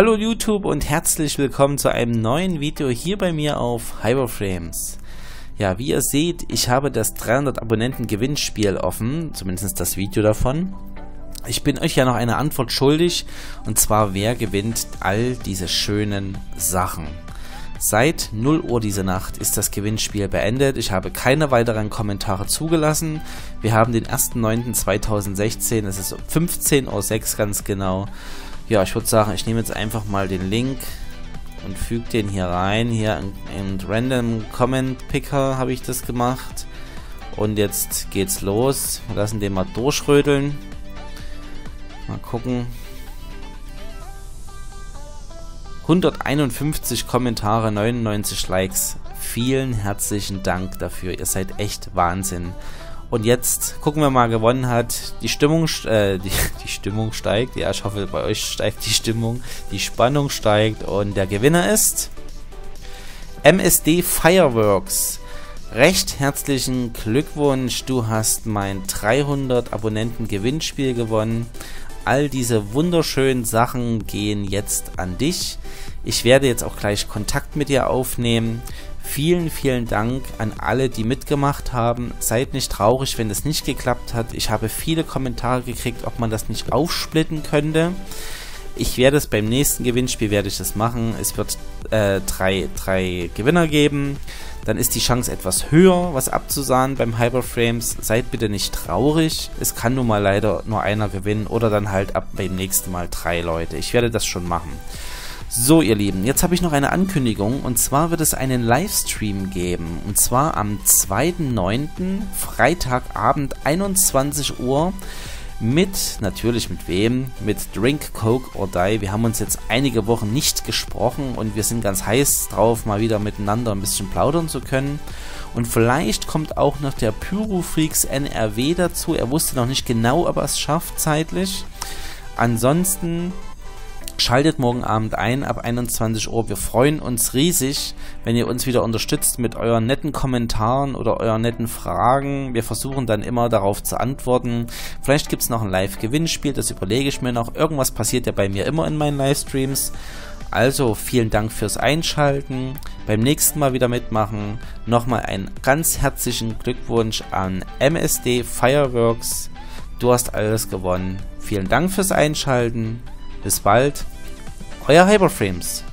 Hallo YouTube und herzlich willkommen zu einem neuen Video hier bei mir auf Hyperframes. Ja, wie ihr seht, ich habe das 300 Abonnenten Gewinnspiel offen, zumindest das Video davon. Ich bin euch ja noch eine Antwort schuldig, und zwar wer gewinnt all diese schönen Sachen. Seit 0 Uhr diese Nacht ist das Gewinnspiel beendet. Ich habe keine weiteren Kommentare zugelassen. Wir haben den 1.9.2016, es ist um 15.06 Uhr ganz genau. Ja, ich würde sagen, ich nehme jetzt einfach mal den Link und füge den hier rein. Hier in Random Comment Picker habe ich das gemacht. Und jetzt geht's los. Wir lassen den mal durchrödeln. Mal gucken. 151 Kommentare, 99 Likes. Vielen herzlichen Dank dafür. Ihr seid echt Wahnsinn. Und jetzt gucken wir mal, gewonnen hat. Die Stimmung, die Stimmung steigt. Ja, ich hoffe, bei euch steigt die Stimmung. Die Spannung steigt. Und der Gewinner ist MSD Fireworks. Recht herzlichen Glückwunsch. Du hast mein 300 Abonnenten Gewinnspiel gewonnen. All diese wunderschönen Sachen gehen jetzt an dich. Ich werde jetzt auch gleich Kontakt mit dir aufnehmen. Vielen, vielen Dank an alle, die mitgemacht haben. Seid nicht traurig, wenn es nicht geklappt hat. Ich habe viele Kommentare gekriegt, ob man das nicht aufsplitten könnte. Ich werde es beim nächsten Gewinnspiel machen. Es wird drei Gewinner geben. Dann ist die Chance etwas höher, was abzusahnen beim Hyperframes. Seid bitte nicht traurig. Es kann nun mal leider nur einer gewinnen oder dann halt ab beim nächsten Mal 3 Leute. Ich werde das schon machen. So, ihr Lieben, jetzt habe ich noch eine Ankündigung, und zwar wird es einen Livestream geben, und zwar am 2.9., Freitagabend, 21 Uhr, natürlich mit wem? Mit Drink, Coke or Die. Wir haben uns jetzt einige Wochen nicht gesprochen und wir sind ganz heiß drauf, mal wieder miteinander ein bisschen plaudern zu können. Und vielleicht kommt auch noch der Pyrofreaks NRW dazu. Er wusste noch nicht genau, ob er es schafft zeitlich. Ansonsten schaltet morgen Abend ein, ab 21 Uhr. Wir freuen uns riesig, wenn ihr uns wieder unterstützt mit euren netten Kommentaren oder euren netten Fragen. Wir versuchen dann immer darauf zu antworten. Vielleicht gibt es noch ein Live-Gewinnspiel, das überlege ich mir noch. Irgendwas passiert ja bei mir immer in meinen Livestreams. Also vielen Dank fürs Einschalten. Beim nächsten Mal wieder mitmachen. Nochmal einen ganz herzlichen Glückwunsch an MSD Fireworks. Du hast alles gewonnen. Vielen Dank fürs Einschalten. Bis bald, euer Hyperframes.